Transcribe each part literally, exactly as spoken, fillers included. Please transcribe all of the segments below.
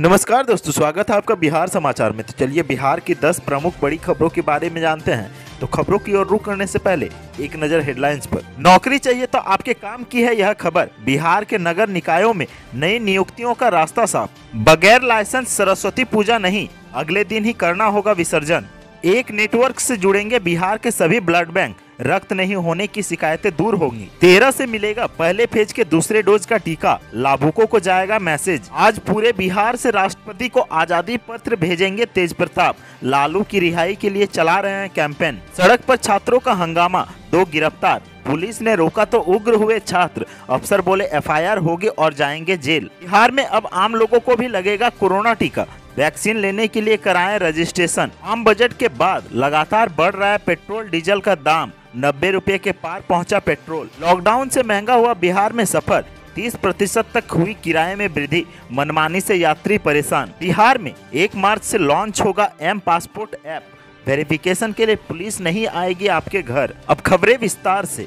नमस्कार दोस्तों, स्वागत है आपका बिहार समाचार में। तो चलिए बिहार की दस प्रमुख बड़ी खबरों के बारे में जानते हैं। तो खबरों की ओर रुख करने से पहले एक नज़र हेडलाइंस पर। नौकरी चाहिए तो आपके काम की है यह खबर। बिहार के नगर निकायों में नई नियुक्तियों का रास्ता साफ। बगैर लाइसेंस सरस्वती पूजा नहीं, अगले दिन ही करना होगा विसर्जन। एक नेटवर्क से जुड़ेंगे बिहार के सभी ब्लड बैंक, रक्त नहीं होने की शिकायतें दूर होंगी। तेरह से मिलेगा पहले फेज के दूसरे डोज का टीका, लाभुकों को जाएगा मैसेज। आज पूरे बिहार से राष्ट्रपति को आजादी पत्र भेजेंगे तेज प्रताप। लालू की रिहाई के लिए चला रहे हैं कैंपेन। सड़क पर छात्रों का हंगामा, दो गिरफ्तार, पुलिस ने रोका तो उग्र हुए छात्र। अफसर बोले एफ आई आर होगी और जाएंगे जेल। बिहार में अब आम लोगों को भी लगेगा कोरोना टीका, वैक्सीन लेने के लिए कराएं रजिस्ट्रेशन। आम बजट के बाद लगातार बढ़ रहा है पेट्रोल डीजल का दाम, नब्बे रुपये के पार पहुंचा पेट्रोल। लॉकडाउन से महंगा हुआ बिहार में सफर, तीस प्रतिशत तक हुई किराए में वृद्धि, मनमानी से यात्री परेशान। बिहार में एक मार्च से लॉन्च होगा एम पासपोर्ट ऐप, वेरिफिकेशन के लिए पुलिस नहीं आएगी आपके घर। अब खबरें विस्तार से।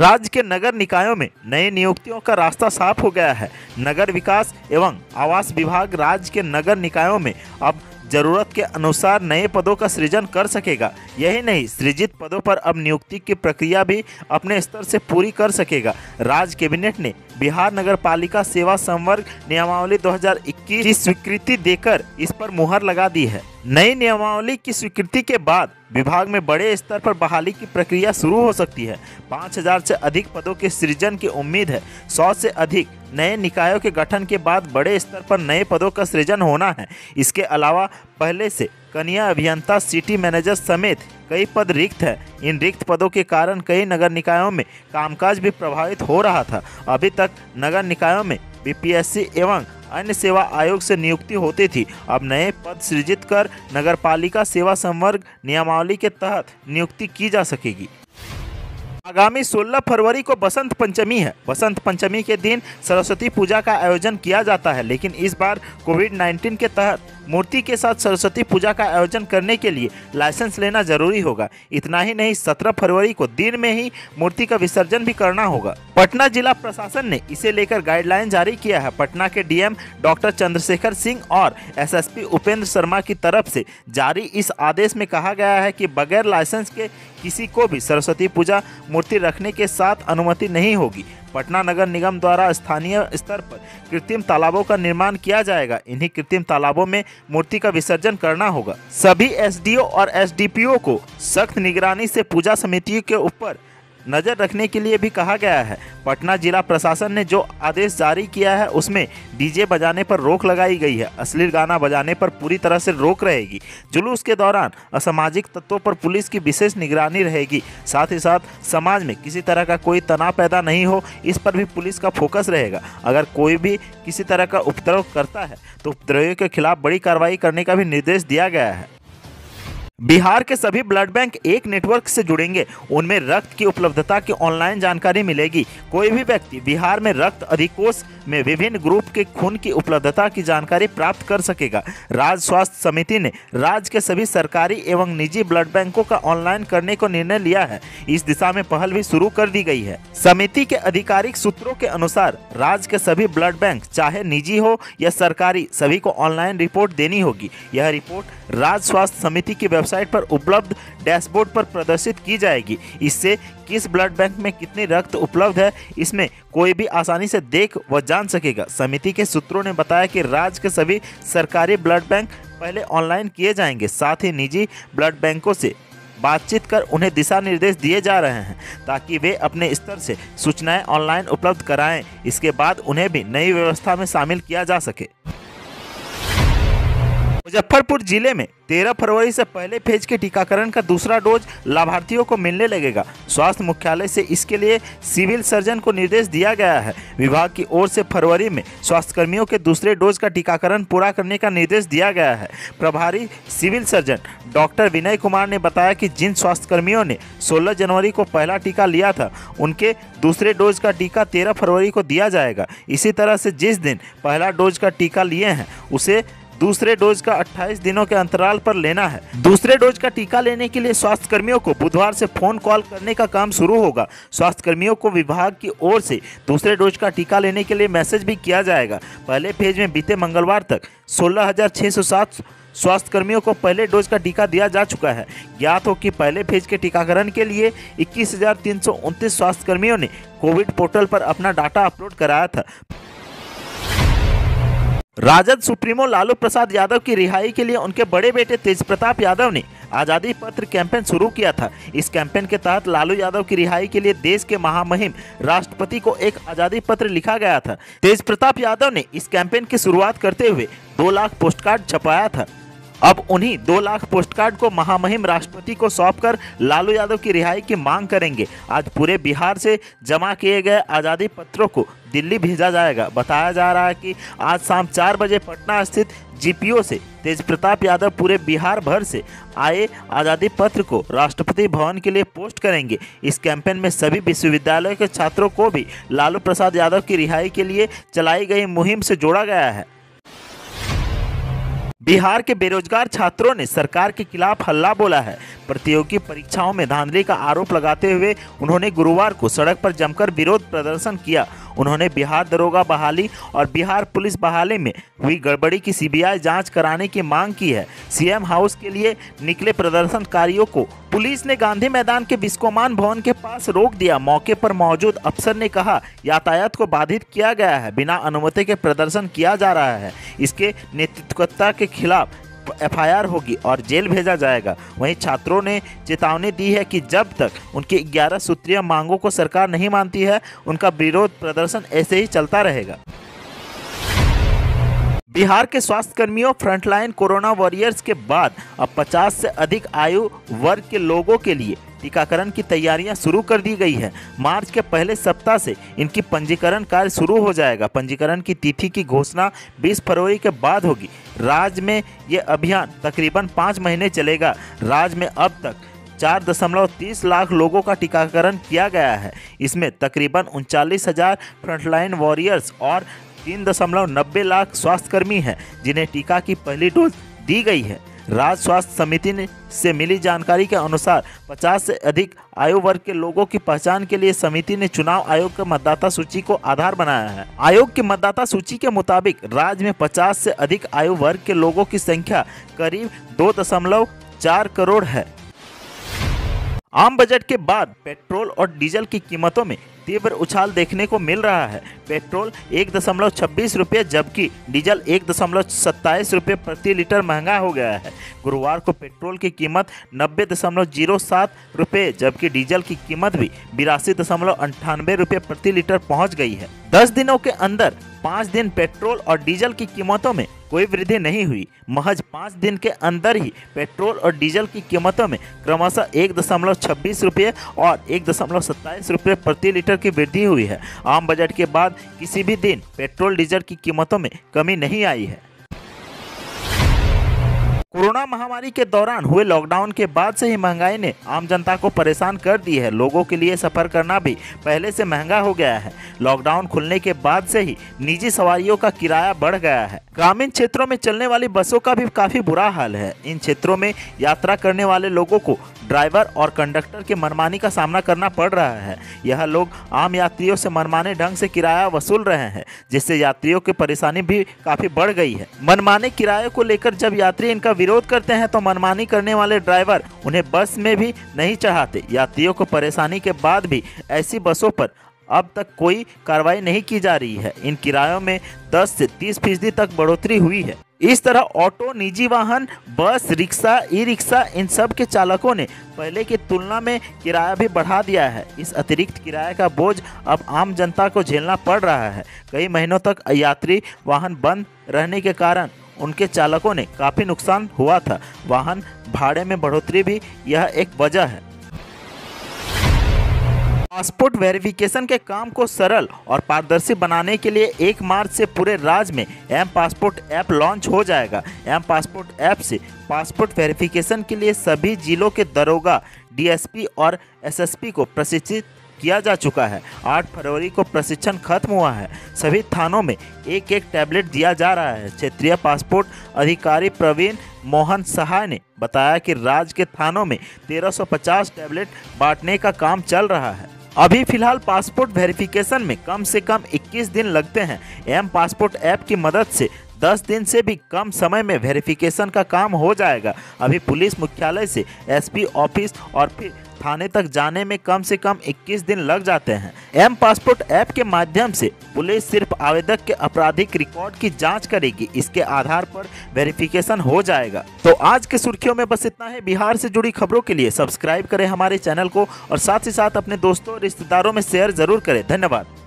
राज्य के नगर निकायों में नई नियुक्तियों का रास्ता साफ हो गया है। नगर विकास एवं आवास विभाग राज्य के नगर निकायों में अब जरूरत के अनुसार नए पदों का सृजन कर सकेगा। यही नहीं, सृजित पदों पर अब नियुक्ति की प्रक्रिया भी अपने स्तर से पूरी कर सकेगा। राज्य कैबिनेट ने बिहार नगर पालिका सेवा संवर्ग नियमावली दो हज़ार इक्कीस की स्वीकृति देकर इस पर मुहर लगा दी है। नई नियमावली की स्वीकृति के बाद विभाग में बड़े स्तर पर बहाली की प्रक्रिया शुरू हो सकती है। पाँच हज़ार से अधिक पदों के सृजन की उम्मीद है। सौ से अधिक नए निकायों के गठन के बाद बड़े स्तर पर नए पदों का सृजन होना है। इसके अलावा पहले से कनीय अभियंता, सिटी मैनेजर समेत कई पद रिक्त हैं। इन रिक्त पदों के कारण कई नगर निकायों में कामकाज भी प्रभावित हो रहा था। अभी तक नगर निकायों में बी पी एस सी एवं अन्य सेवा आयोग से नियुक्ति होती थी। अब नए पद सृजित कर नगरपालिका सेवा संवर्ग नियमावली के तहत नियुक्ति की जा सकेगी। आगामी सोलह फरवरी को बसंत पंचमी है। बसंत पंचमी के दिन सरस्वती पूजा का आयोजन किया जाता है, लेकिन इस बार कोविड उन्नीस के तहत मूर्ति के साथ सरस्वती पूजा का आयोजन करने के लिए लाइसेंस लेना जरूरी होगा। इतना ही नहीं, सत्रह फरवरी को दिन में ही मूर्ति का विसर्जन भी करना होगा। पटना जिला प्रशासन ने इसे लेकर गाइडलाइन जारी किया है। पटना के D M doctor Chandrashekhar Singh और S S P Upendra Sharma की तरफ से जारी इस आदेश में कहा गया है कि बगैर लाइसेंस के किसी को भी सरस्वती पूजा मूर्ति रखने के साथ अनुमति नहीं होगी। पटना नगर निगम द्वारा स्थानीय स्तर पर कृत्रिम तालाबों का निर्माण किया जाएगा। इन्हीं कृत्रिम तालाबों में मूर्ति का विसर्जन करना होगा। सभी एस डी ओ और एस डी पी ओ को सख्त निगरानी से पूजा समितियों के ऊपर नजर रखने के लिए भी कहा गया है। पटना जिला प्रशासन ने जो आदेश जारी किया है उसमें डी जे बजाने पर रोक लगाई गई है। अश्लील गाना बजाने पर पूरी तरह से रोक रहेगी। जुलूस के दौरान असामाजिक तत्वों पर पुलिस की विशेष निगरानी रहेगी। साथ ही साथ समाज में किसी तरह का कोई तनाव पैदा नहीं हो, इस पर भी पुलिस का फोकस रहेगा। अगर कोई भी किसी तरह का उपद्रव करता है तो उपद्रवियों के खिलाफ बड़ी कार्रवाई करने का भी निर्देश दिया गया है। बिहार के सभी ब्लड बैंक एक नेटवर्क से जुड़ेंगे, उनमें रक्त की उपलब्धता की ऑनलाइन जानकारी मिलेगी। कोई भी व्यक्ति बिहार में रक्त अधिकोष में विभिन्न ग्रुप के खून की उपलब्धता की जानकारी प्राप्त कर सकेगा। राज्य स्वास्थ्य समिति ने राज्य के सभी सरकारी एवं निजी ब्लड बैंकों का ऑनलाइन करने को निर्णय लिया है। इस दिशा में पहल भी शुरू कर दी गई है। समिति के आधिकारिक सूत्रों के अनुसार राज्य के सभी ब्लड बैंक, चाहे निजी हो या सरकारी, सभी को ऑनलाइन रिपोर्ट देनी होगी। यह रिपोर्ट राज्य स्वास्थ्य समिति की वेबसाइट पर उपलब्ध डैशबोर्ड पर प्रदर्शित की जाएगी। इससे किस ब्लड बैंक में कितनी रक्त उपलब्ध है, इसमें कोई भी आसानी से देख व जान सकेगा। समिति के सूत्रों ने बताया कि राज्य के सभी सरकारी ब्लड बैंक पहले ऑनलाइन किए जाएंगे। साथ ही निजी ब्लड बैंकों से बातचीत कर उन्हें दिशा निर्देश दिए जा रहे हैं ताकि वे अपने स्तर से सूचनाएं ऑनलाइन उपलब्ध कराएं। इसके बाद उन्हें भी नई व्यवस्था में शामिल किया जा सके। मुजफ्फरपुर जिले में तेरह फरवरी से पहले फेज के टीकाकरण का दूसरा डोज लाभार्थियों को मिलने लगेगा। स्वास्थ्य मुख्यालय से इसके लिए सिविल सर्जन को निर्देश दिया गया है। विभाग की ओर से फरवरी में स्वास्थ्यकर्मियों के दूसरे डोज का टीकाकरण पूरा करने का निर्देश दिया गया है। प्रभारी civil surgeon doctor Vinay Kumar ने बताया कि जिन स्वास्थ्यकर्मियों ने सोलह जनवरी को पहला टीका लिया था, उनके दूसरे डोज का टीका तेरह फरवरी को दिया जाएगा। इसी तरह से जिस दिन पहला डोज का टीका लिए हैं उसे दूसरे डोज का अट्ठाईस दिनों के अंतराल पर लेना है। दूसरे डोज का टीका लेने के लिए स्वास्थ्य कर्मियों को बुधवार से फोन कॉल करने का काम शुरू होगा। स्वास्थ्य कर्मियों को विभाग की ओर से दूसरे डोज का टीका लेने के लिए मैसेज भी किया जाएगा। पहले फेज में बीते मंगलवार तक सोलह हजार छह सौ सात स्वास्थ्य कर्मियों को पहले डोज का टीका दिया जा चुका है। ज्ञात हो कि पहले फेज के टीकाकरण के लिए इक्कीस हजार तीन सौ उनतीस स्वास्थ्य कर्मियों ने कोविड पोर्टल पर अपना डाटा अपलोड कराया था। राजद सुप्रीमो लालू प्रसाद यादव की रिहाई के लिए उनके बड़े बेटे तेज प्रताप यादव ने आज़ादी पत्र कैंपेन शुरू किया था। इस कैंपेन के तहत लालू यादव की रिहाई के लिए देश के महामहिम राष्ट्रपति को एक आज़ादी पत्र लिखा गया था। तेज प्रताप यादव ने इस कैंपेन की शुरुआत करते हुए दो लाख पोस्टकार्ड छपाया था। अब उन्हीं दो लाख पोस्टकार्ड को महामहिम राष्ट्रपति को सौंपकर लालू यादव की रिहाई की मांग करेंगे। आज पूरे बिहार से जमा किए गए आज़ादी पत्रों को दिल्ली भेजा जाएगा। बताया जा रहा है कि आज शाम चार बजे पटना स्थित जीपीओ से तेज प्रताप यादव पूरे बिहार भर से आए आज़ादी पत्र को राष्ट्रपति भवन के लिए पोस्ट करेंगे। इस कैंपेन में सभी विश्वविद्यालयों के छात्रों को भी लालू प्रसाद यादव की रिहाई के लिए चलाई गई मुहिम से जोड़ा गया है। बिहार के बेरोजगार छात्रों ने सरकार के खिलाफ हल्ला बोला है। प्रतियोगी परीक्षाओं में धांधली का आरोप लगाते हुए उन्होंने गुरुवार को सड़क पर जमकर विरोध प्रदर्शन किया। उन्होंने बिहार दरोगा बहाली और बिहार पुलिस बहाली में हुई गड़बड़ी की सीबीआई जांच कराने की मांग की है। सीएम हाउस के लिए निकले प्रदर्शनकारियों को पुलिस ने गांधी मैदान के बिस्कोमान भवन के पास रोक दिया। मौके पर मौजूद अफसर ने कहा, यातायात को बाधित किया गया है, बिना अनुमति के प्रदर्शन किया जा रहा है, इसके नेतृत्वकर्ता के खिलाफ एफआईआर होगी और जेल भेजा जाएगा। वहीं छात्रों ने चेतावनी दी है कि जब तक उनकी ग्यारह सूत्रीय मांगों को सरकार नहीं मानती है, उनका विरोध प्रदर्शन ऐसे ही चलता रहेगा। बिहार के स्वास्थ्य कर्मियों फ्रंटलाइन कोरोना वॉरियर्स के बाद अब पचास से अधिक आयु वर्ग के लोगों के लिए टीकाकरण की तैयारियां शुरू कर दी गई है। मार्च के पहले सप्ताह से इनकी पंजीकरण कार्य शुरू हो जाएगा। पंजीकरण की तिथि की घोषणा बीस फरवरी के बाद होगी। राज्य में ये अभियान तकरीबन पाँच महीने चलेगा। राज्य में अब तक चार दशमलव तीस लाख लोगों का टीकाकरण किया गया है। इसमें तकरीबन उनचालीस हजार फ्रंटलाइन वॉरियर्स और तीन दशमलव नब्बे लाख स्वास्थ्यकर्मी हैं जिन्हें टीका की पहली डोज दी गई है। राज्य स्वास्थ्य समिति ने से मिली जानकारी के अनुसार पचास से अधिक आयु वर्ग के लोगों की पहचान के लिए समिति ने चुनाव आयोग के मतदाता सूची को आधार बनाया है। आयोग की मतदाता सूची के मुताबिक राज्य में पचास से अधिक आयु वर्ग के लोगों की संख्या करीब दो दशमलव चार करोड़ है। आम बजट के बाद पेट्रोल और डीजल की कीमतों में तीव्र उछाल देखने को मिल रहा है। पेट्रोल एक दशमलव छब्बीस रुपये जबकि डीजल एक दशमलव सत्ताईस रुपये प्रति लीटर महंगा हो गया है। गुरुवार को पेट्रोल की कीमत नब्बे दशमलव जीरो सात रुपये जबकि डीजल की कीमत भी बिरासी दशमलव अंठानवे रुपये प्रति लीटर पहुंच गई है। दस दिनों के अंदर पाँच दिन पेट्रोल और डीजल की कीमतों में कोई वृद्धि नहीं हुई। महज पाँच दिन के अंदर ही पेट्रोल और डीजल की कीमतों में क्रमशः एक दशमलव छब्बीस रुपये और एक दशमलव सत्ताईस रुपये प्रति लीटर की वृद्धि हुई है। आम बजट के बाद किसी भी दिन पेट्रोल डीजल की कीमतों में कमी नहीं आई है। कोरोना महामारी के दौरान हुए लॉकडाउन के बाद से ही महंगाई ने आम जनता को परेशान कर दी है। लोगों के लिए सफ़र करना भी पहले से महंगा हो गया है। लॉकडाउन खुलने के बाद से ही निजी सवारियों का किराया बढ़ गया है। ग्रामीण क्षेत्रों में चलने वाली बसों का भी काफ़ी बुरा हाल है। इन क्षेत्रों में यात्रा करने वाले लोगों को ड्राइवर और कंडक्टर के मनमानी का सामना करना पड़ रहा है। यह लोग आम यात्रियों से मनमाने ढंग से किराया वसूल रहे हैं, जिससे यात्रियों की परेशानी भी काफ़ी बढ़ गई है। मनमाने किराए को लेकर जब यात्री इनका विरोध करते हैं तो मनमानी करने वाले ड्राइवर उन्हें बस में भी नहीं चढ़ाते। यात्रियों को परेशानी के बाद भी ऐसी बसों पर अब तक कोई कार्रवाई नहीं की जा रही है। इन किरायों में दस से तीस फीसदी तक बढ़ोतरी हुई है। इस तरह ऑटो, निजी वाहन, बस, रिक्शा, ई रिक्शा इन सब के चालकों ने पहले की तुलना में किराया भी बढ़ा दिया है। इस अतिरिक्त किराए का बोझ अब आम जनता को झेलना पड़ रहा है। कई महीनों तक यात्री वाहन बंद रहने के कारण उनके चालकों ने काफ़ी नुकसान हुआ था। वाहन भाड़े में बढ़ोतरी भी यह एक वजह है। पासपोर्ट वेरिफिकेशन के काम को सरल और पारदर्शी बनाने के लिए एक मार्च से पूरे राज्य में एम पासपोर्ट ऐप लॉन्च हो जाएगा। एम पासपोर्ट ऐप से पासपोर्ट वेरिफिकेशन के लिए सभी जिलों के दरोगा, डीएसपी और एसएसपी को प्रशिक्षित किया जा चुका है। आठ फरवरी को प्रशिक्षण खत्म हुआ है। सभी थानों में एक एक टैबलेट दिया जा रहा है। क्षेत्रीय पासपोर्ट अधिकारी प्रवीण मोहन सहाय ने बताया कि राज्य के थानों में तेरह सौ पचास टैबलेट बांटने का काम चल रहा है। अभी फिलहाल पासपोर्ट वेरिफिकेशन में कम से कम इक्कीस दिन लगते हैं। एम पासपोर्ट ऐप की मदद से दस दिन से भी कम समय में वेरिफिकेशन का काम हो जाएगा। अभी पुलिस मुख्यालय से एसपी ऑफिस और फिर थाने तक जाने में कम से कम इक्कीस दिन लग जाते हैं। एम पासपोर्ट ऐप के माध्यम से पुलिस सिर्फ आवेदक के आपराधिक रिकॉर्ड की जांच करेगी, इसके आधार पर वेरिफिकेशन हो जाएगा। तो आज के सुर्खियों में बस इतना है। बिहार से जुड़ी खबरों के लिए सब्सक्राइब करें हमारे चैनल को और साथ ही साथ अपने दोस्तों और रिश्तेदारों में शेयर जरूर करें। धन्यवाद।